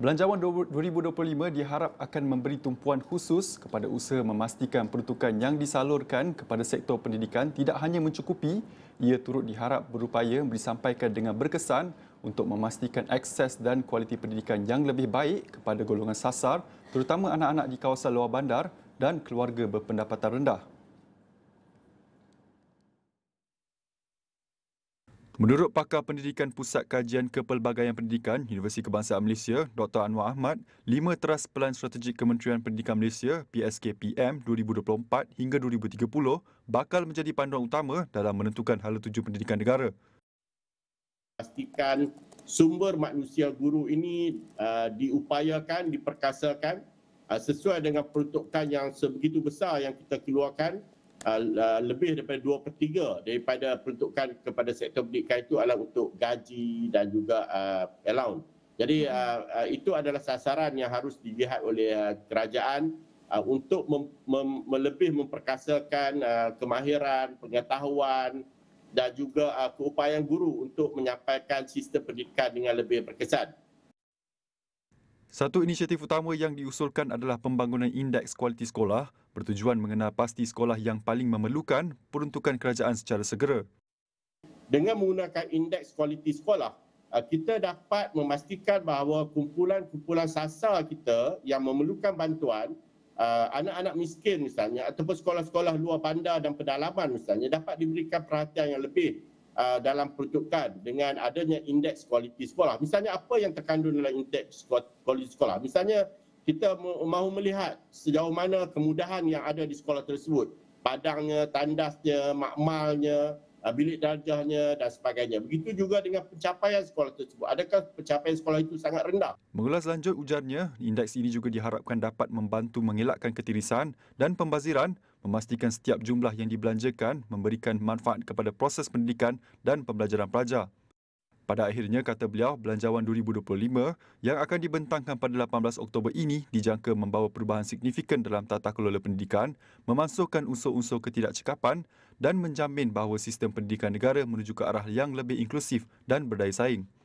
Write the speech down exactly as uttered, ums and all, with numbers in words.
Belanjawan dua ribu dua puluh lima diharap akan memberi tumpuan khusus kepada usaha memastikan peruntukan yang disalurkan kepada sektor pendidikan tidak hanya mencukupi, ia turut diharap berupaya disampaikan dengan berkesan untuk memastikan akses dan kualiti pendidikan yang lebih baik kepada golongan sasar, terutama anak-anak di kawasan luar bandar dan keluarga berpendapatan rendah. Menurut pakar pendidikan Pusat Kajian Kepelbagaian Pendidikan Universiti Kebangsaan Malaysia, Doktor Anwar Ahmad, lima teras pelan strategik Kementerian Pendidikan Malaysia P S K P M dua ribu dua puluh empat hingga dua ribu tiga puluh bakal menjadi panduan utama dalam menentukan hala tuju pendidikan negara. Pastikan sumber manusia guru ini uh, diupayakan, diperkasakan uh, sesuai dengan peruntukan yang sebegitu besar yang kita keluarkan. Lebih daripada dua per tiga daripada peruntukan kepada sektor pendidikan itu adalah untuk gaji dan juga uh, allowance. Jadi uh, uh, itu adalah sasaran yang harus dilihat oleh uh, kerajaan uh, untuk mem mem lebih memperkasakan uh, kemahiran, pengetahuan dan juga uh, keupayaan guru untuk menyampaikan sistem pendidikan dengan lebih berkesan. Satu inisiatif utama yang diusulkan adalah pembangunan Indeks Kualiti Sekolah bertujuan mengenal pasti sekolah yang paling memerlukan peruntukan kerajaan secara segera. Dengan menggunakan Indeks Kualiti Sekolah, kita dapat memastikan bahawa kumpulan-kumpulan sasar kita yang memerlukan bantuan, anak-anak miskin misalnya ataupun sekolah-sekolah luar bandar dan pedalaman misalnya dapat diberikan perhatian yang lebih dalam peruntukan dengan adanya indeks kualiti sekolah. Misalnya apa yang terkandung dalam indeks kualiti sekolah? Misalnya kita mahu melihat sejauh mana kemudahan yang ada di sekolah tersebut. Padangnya, tandasnya, makmalnya, bilik darjahnya dan sebagainya. Begitu juga dengan pencapaian sekolah tersebut. Adakah pencapaian sekolah itu sangat rendah? Mengulas lanjut ujarnya, indeks ini juga diharapkan dapat membantu mengelakkan ketirisan dan pembaziran, memastikan setiap jumlah yang dibelanjakan memberikan manfaat kepada proses pendidikan dan pembelajaran pelajar. Pada akhirnya, kata beliau, Belanjawan dua ribu dua puluh lima yang akan dibentangkan pada lapan belas Oktober ini dijangka membawa perubahan signifikan dalam tata kelola pendidikan, memansuhkan unsur-unsur ketidakcekapan dan menjamin bahawa sistem pendidikan negara menuju ke arah yang lebih inklusif dan berdaya saing.